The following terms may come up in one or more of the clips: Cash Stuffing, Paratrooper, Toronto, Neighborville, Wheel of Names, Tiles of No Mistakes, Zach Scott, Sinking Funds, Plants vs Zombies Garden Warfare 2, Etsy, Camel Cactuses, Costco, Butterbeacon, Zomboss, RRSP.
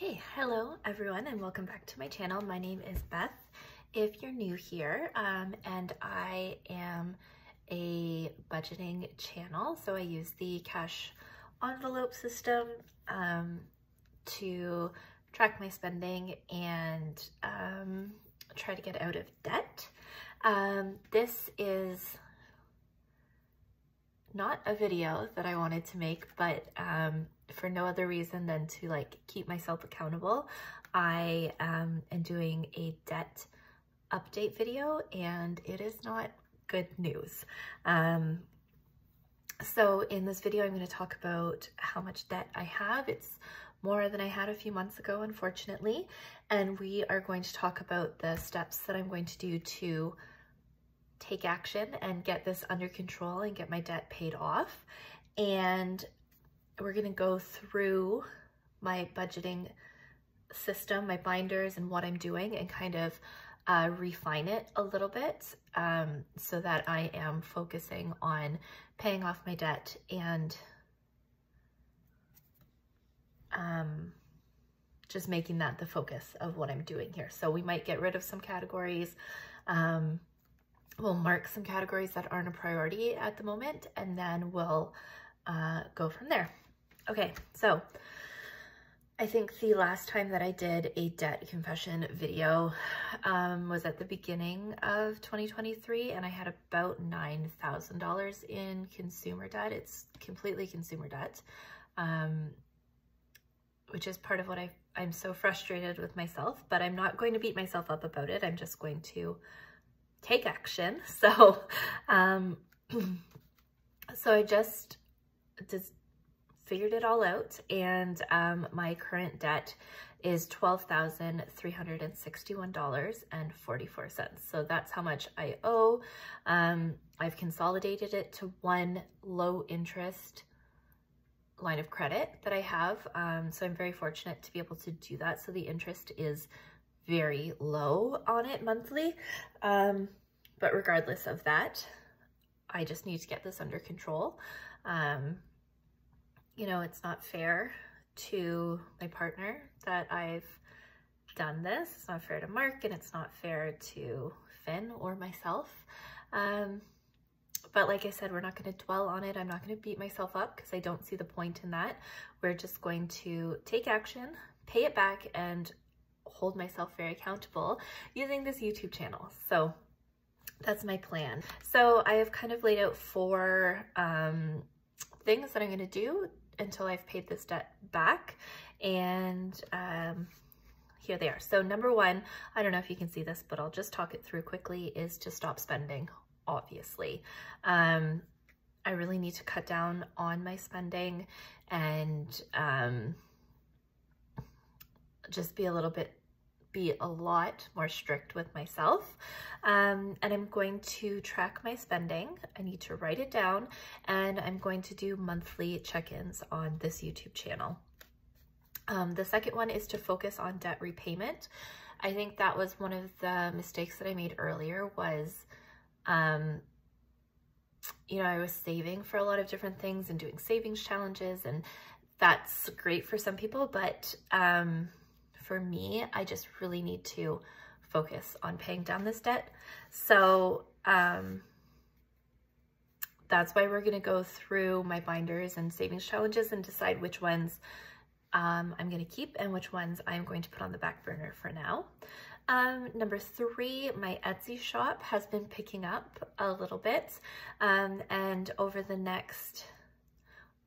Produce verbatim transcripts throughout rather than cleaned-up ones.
Okay, hello everyone and welcome back to my channel. My name is Beth. If you're new here, um, and I am a budgeting channel, so I use the cash envelope system um, to track my spending and um, try to get out of debt. Um, this is not a video that I wanted to make, but um, for no other reason than to like keep myself accountable, I um, am doing a debt update video and it is not good news. Um, so in this video, I'm going to talk about how much debt I have. It's more than I had a few months ago, unfortunately, and we are going to talk about the steps that I'm going to do to take action and get this under control and get my debt paid off. And we're going to go through my budgeting system, my binders, and what I'm doing, and kind of uh, refine it a little bit um, so that I am focusing on paying off my debt and um, just making that the focus of what I'm doing here. So we might get rid of some categories. Um, we'll mark some categories that aren't a priority at the moment, and then we'll uh, go from there. Okay, so I think the last time that I did a debt confession video um, was at the beginning of twenty twenty-three, and I had about nine thousand dollars in consumer debt. It's completely consumer debt, um, which is part of what I, I'm so frustrated with myself, but I'm not going to beat myself up about it. I'm just going to take action. So, um, so I just just figured it all out, and um, my current debt is twelve thousand three hundred sixty-one dollars and forty-four cents. So that's how much I owe. Um, I've consolidated it to one low interest line of credit that I have. Um, so I'm very fortunate to be able to do that. So the interest is very low on it monthly. Um, but regardless of that, I just need to get this under control. Um, you know, it's not fair to my partner that I've done this. It's not fair to Mark, and it's not fair to Finn or myself. Um, but like I said, we're not going to dwell on it. I'm not going to beat myself up because I don't see the point in that. We're just going to take action, pay it back, and hold myself very accountable using this YouTube channel. So that's my plan. So I have kind of laid out four um, things that I'm going to do until I've paid this debt back, and um, here they are. So number one, I don't know if you can see this, but I'll just talk it through quickly, is to stop spending, obviously. Um, I really need to cut down on my spending and um, just be a little bit be a lot more strict with myself. Um, and I'm going to track my spending. I need to write it down, and I'm going to do monthly check-ins on this YouTube channel. Um, the second one is to focus on debt repayment. I think that was one of the mistakes that I made earlier was, um, you know, I was saving for a lot of different things and doing savings challenges, and that's great for some people, but um, for me, I just really need to focus on paying down this debt. So um, that's why we're going to go through my binders and savings challenges and decide which ones um, I'm going to keep and which ones I'm going to put on the back burner for now. Um, number three, my Etsy shop has been picking up a little bit, um, and over the next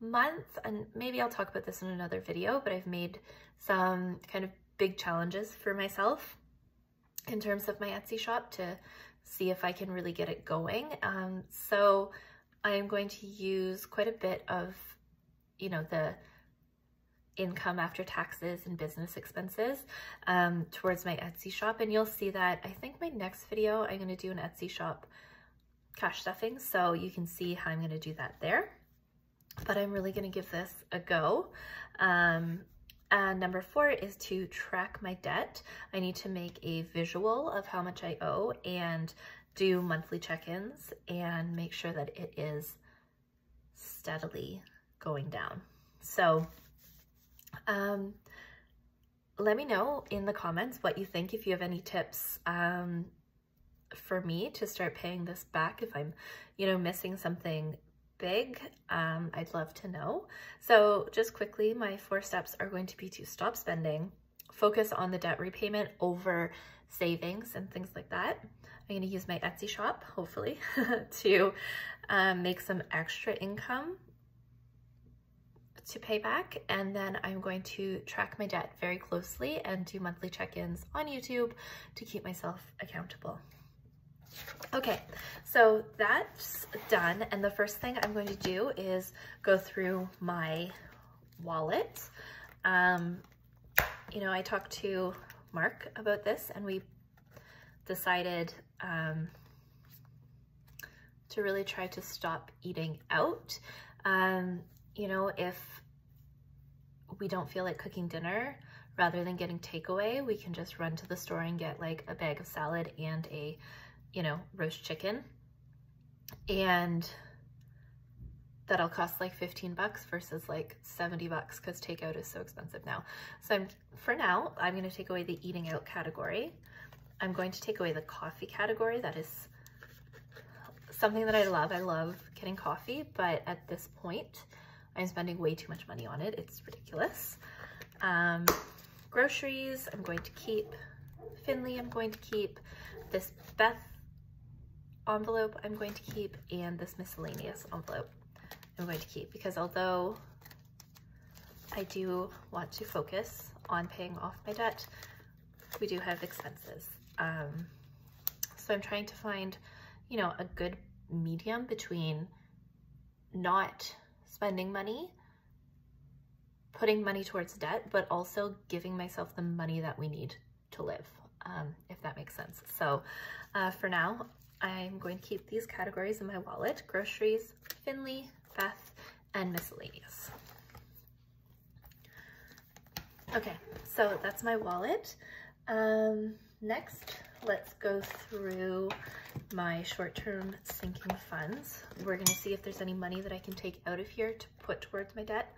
month, and maybe I'll talk about this in another video, but I've made some kind of big challenges for myself in terms of my Etsy shop to see if I can really get it going. Um, so I am going to use quite a bit of, you know, the income after taxes and business expenses um, towards my Etsy shop. And you'll see that, I think my next video, I'm going to do an Etsy shop cash stuffing. So you can see how I'm going to do that there. But I'm really going to give this a go. Um, And number four is to track my debt. I need to make a visual of how much I owe and do monthly check-ins and make sure that it is steadily going down. So um, let me know in the comments what you think, if you have any tips um, for me to start paying this back if I'm, you know, missing something big. um, I'd love to know. So just quickly, my four steps are going to be to stop spending, focus on the debt repayment over savings and things like that. I'm going to use my Etsy shop, hopefully, to um, make some extra income to pay back. And then I'm going to track my debt very closely and do monthly check-ins on YouTube to keep myself accountable. Okay, so that's done. And the first thing I'm going to do is go through my wallet. Um, you know, I talked to Mark about this and we decided um, to really try to stop eating out. Um, you know, if we don't feel like cooking dinner, rather than getting takeaway, we can just run to the store and get like a bag of salad and a, you know, roast chicken, and that'll cost like fifteen bucks versus like seventy bucks because takeout is so expensive now. So I'm, for now, I'm going to take away the eating out category. I'm going to take away the coffee category. That is something that I love. I love getting coffee, but at this point, I'm spending way too much money on it. It's ridiculous. Um, groceries, I'm going to keep. Finley, I'm going to keep. This Beth envelope I'm going to keep, and this miscellaneous envelope I'm going to keep, because although I do want to focus on paying off my debt, we do have expenses. Um, so I'm trying to find, you know, a good medium between not spending money, putting money towards debt, but also giving myself the money that we need to live, um, if that makes sense. So uh, for now, I'm going to keep these categories in my wallet: groceries, Finley, Beth, and miscellaneous. Okay, so that's my wallet. Um, next, let's go through my short-term sinking funds. We're going to see if there's any money that I can take out of here to put towards my debt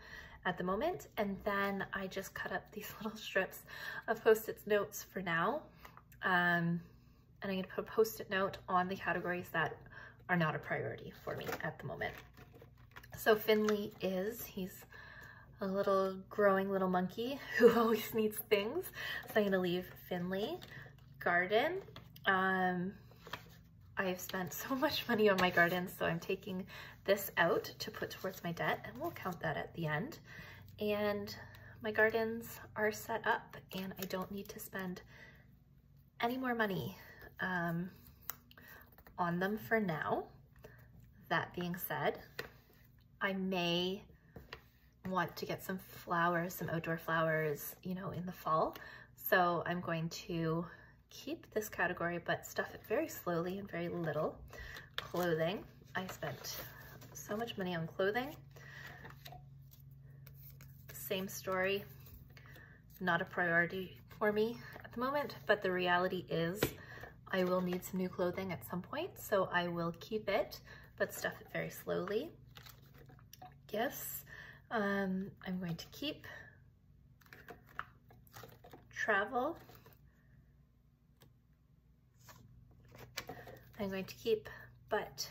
at the moment. And then I just cut up these little strips of Post-it notes for now. Um, and I'm going to put a Post-it note on the categories that are not a priority for me at the moment. So Finley is, he's a little growing little monkey who always needs things. So I'm going to leave Finley. Garden, um, I have spent so much money on my garden, so I'm taking this out to put towards my debt, and we'll count that at the end. And my gardens are set up and I don't need to spend any more money um, on them for now. That being said, I may want to get some flowers, some outdoor flowers, you know, in the fall. So I'm going to keep this category, but stuff it very slowly and very little. Clothing, I spent so much money on clothing. Same story, not a priority for me at the moment, but the reality is I will need some new clothing at some point, so I will keep it, but stuff it very slowly. Gifts, um, I'm going to keep. Travel, I'm going to keep, but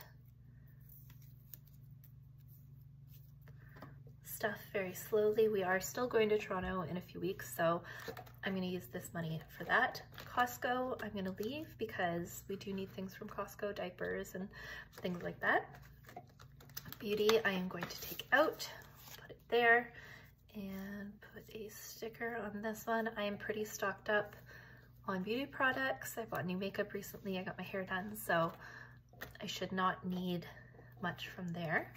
stuff very slowly. We are still going to Toronto in a few weeks, so I'm going to use this money for that. Costco, I'm going to leave because we do need things from Costco, diapers and things like that. Beauty, I am going to take out, put it there, and put a sticker on this one. I am pretty stocked up on beauty products. I bought new makeup recently. I got my hair done, so I should not need much from there.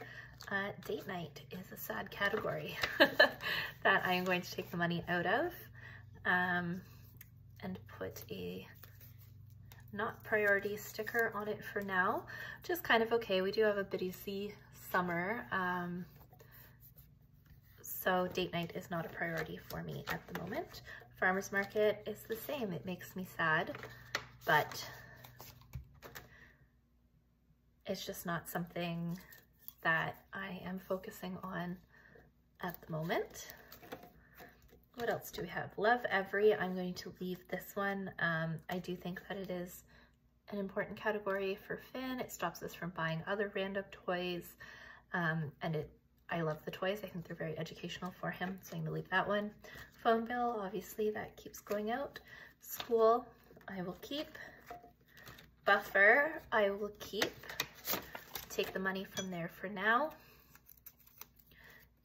Uh, date night is a sad category that I am going to take the money out of um, and put a not priority sticker on it for now, which is kind of okay. We do have a busy summer, um, so date night is not a priority for me at the moment. Farmer's market is the same. It makes me sad, but it's just not something that I am focusing on at the moment. What else do we have? Love Every. I'm going to leave this one. Um, I do think that it is an important category for Finn. It stops us from buying other random toys. Um, and it, I love the toys. I think they're very educational for him, so I'm going to leave that one. Phone bill, obviously, that keeps going out. School, I will keep. Buffer, I will keep. Take the money from there for now.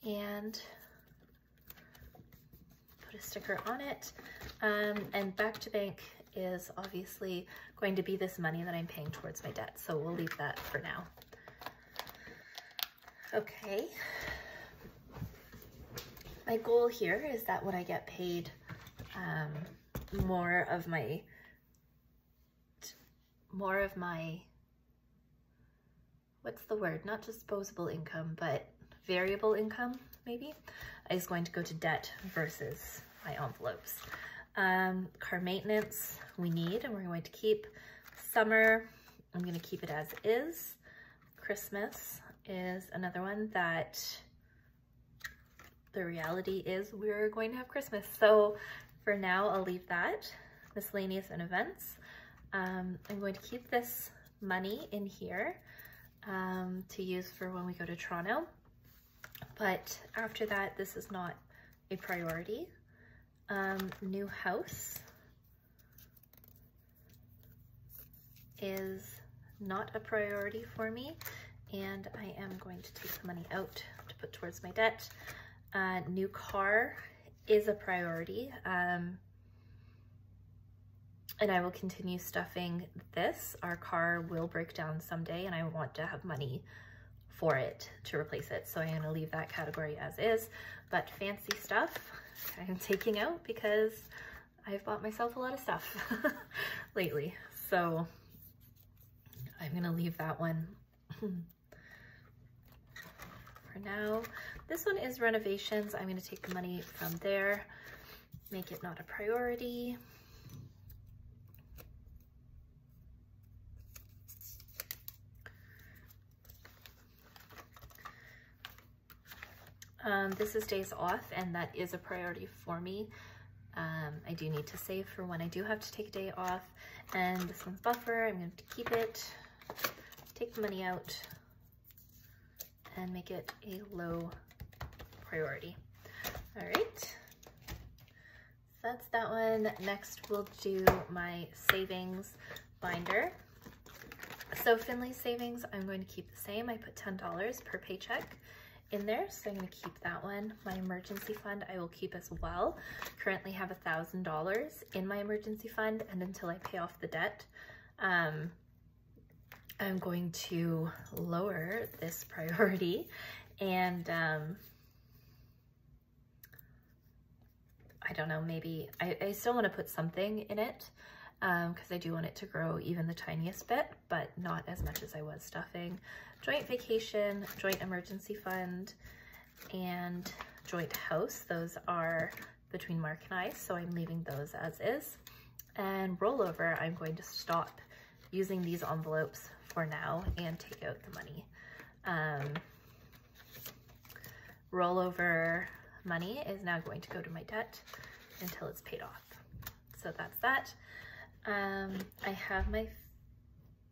And put a sticker on it. Um, and back to bank is obviously going to be this money that I'm paying towards my debt, so we'll leave that for now. Okay, my goal here is that when I get paid, um, more of my, more of my, what's the word? Not disposable income, but variable income, maybe, is going to go to debt versus my envelopes. Um, car maintenance, we need, and we're going to keep. Summer, I'm going to keep it as is. Christmas is another one that the reality is we're going to have Christmas. So for now, I'll leave that. Miscellaneous and events. Um, I'm going to keep this money in here um, to use for when we go to Toronto. But after that, this is not a priority. Um, new house is not a priority for me. And I am going to take the money out to put towards my debt. Uh, new car is a priority. Um, and I will continue stuffing this. Our car will break down someday and I want to have money for it to replace it. So I'm going to leave that category as is. But fancy stuff I'm taking out because I've bought myself a lot of stuff lately. So I'm going to leave that one for now. This one is renovations. I'm going to take the money from there, make it not a priority. Um, this is days off, and that is a priority for me. Um, I do need to save for when I do have to take a day off. And this one's buffer. I'm going to keep it, take the money out, and make it a low priority. All right, that's that one. Next, we'll do my savings binder. So Finley's savings, I'm going to keep the same. I put ten dollars per paycheck in there, so I'm going to keep that one. My emergency fund I will keep as well. Currently have one thousand dollars in my emergency fund, and until I pay off the debt, um, I'm going to lower this priority, and um, I don't know, maybe I, I still want to put something in it because um, I do want it to grow even the tiniest bit, but not as much as I was stuffing. Joint vacation, joint emergency fund, and joint house. Those are between Mark and I, so I'm leaving those as is. And rollover, I'm going to stop using these envelopes for now and take out the money. Um, rollover money is now going to go to my debt until it's paid off. So that's that. Um, I have my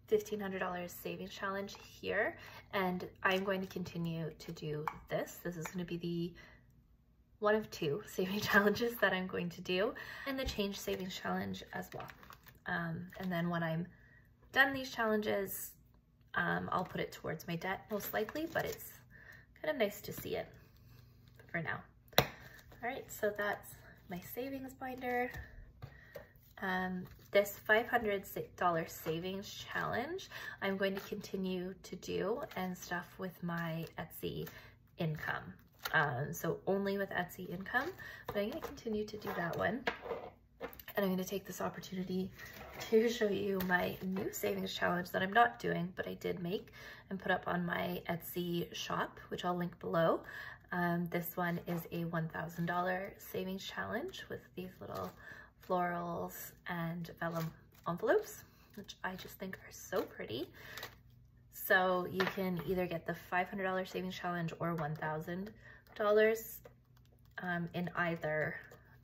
fifteen hundred dollars savings challenge here, and I'm going to continue to do this. This is going to be the one of two saving challenges that I'm going to do, and the change savings challenge as well. Um, and then when I'm done these challenges, um, I'll put it towards my debt most likely, but it's kind of nice to see it for now. All right, so that's my savings binder. Um, this five hundred dollar savings challenge I'm going to continue to do and stuff with my Etsy income. Um, so only with Etsy income, but I'm going to continue to do that one. And I'm going to take this opportunity to show you my new savings challenge that I'm not doing, but I did make and put up on my Etsy shop, which I'll link below. Um, this one is a one thousand dollar savings challenge with these little florals and vellum envelopes, which I just think are so pretty. So you can either get the five hundred dollar savings challenge or one thousand dollars um, in either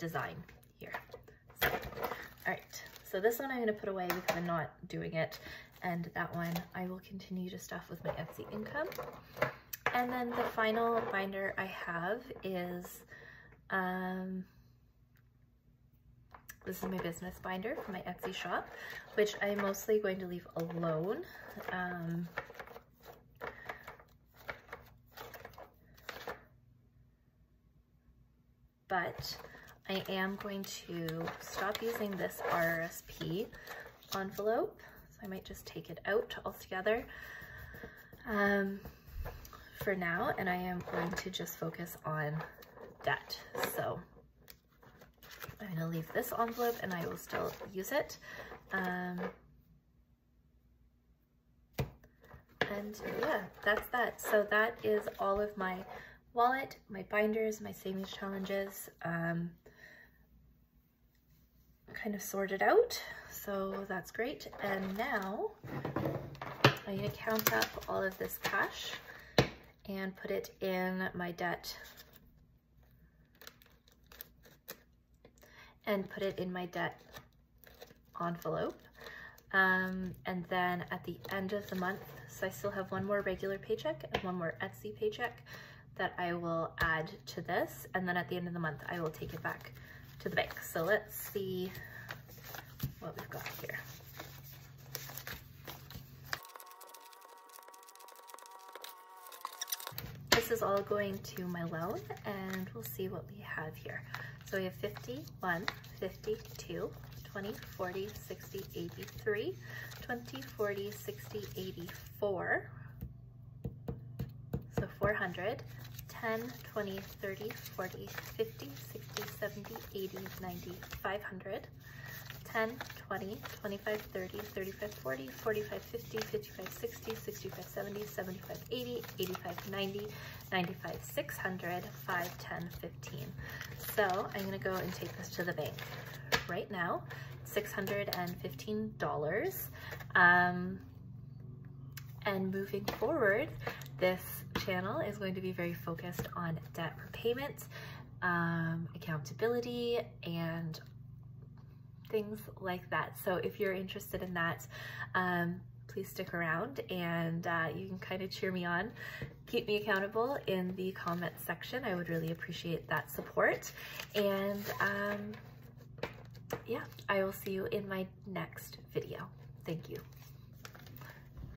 design here. So, all right, so this one I'm gonna put away because I'm not doing it, and that one I will continue to stuff with my Etsy income. And then the final binder I have is, um, this is my business binder for my Etsy shop, which I'm mostly going to leave alone. Um, but I am going to stop using this R R S P envelope. So I might just take it out altogether um, for now, and I am going to just focus on that. So I'm gonna leave this envelope and I will still use it. Um, and yeah, that's that. So that is all of my wallet, my binders, my savings challenges, um, kind of sorted out. So that's great. And now I'm gonna count up all of this cash and put it in my debt and put it in my debt envelope. Um, and then at the end of the month, so I still have one more regular paycheck and one more Etsy paycheck that I will add to this. And then at the end of the month, I will take it back to the bank. So let's see what we've got here. This is all going to my loan, and we'll see what we have here. So we have fifty, one, fifty, two, twenty, forty, sixty, eighty-three, twenty, forty, sixty, eighty-four, so four hundred, ten, twenty, thirty, forty, fifty, sixty, seventy, eighty, ninety, five hundred, ten, twenty, twenty-five, thirty, thirty-five, forty, forty-five, fifty, fifty-five, sixty, sixty-five, seventy, seventy-five, eighty, eighty-five, ninety, ninety-five, six hundred, five, ten, fifteen. So I'm gonna go and take this to the bank right now. six hundred fifteen dollars. Um, and moving forward, this channel is going to be very focused on debt repayments, um, accountability, and things like that. So if you're interested in that, um, please stick around, and uh, you can kind of cheer me on, keep me accountable in the comment section. I would really appreciate that support. And um, yeah, I will see you in my next video. Thank you.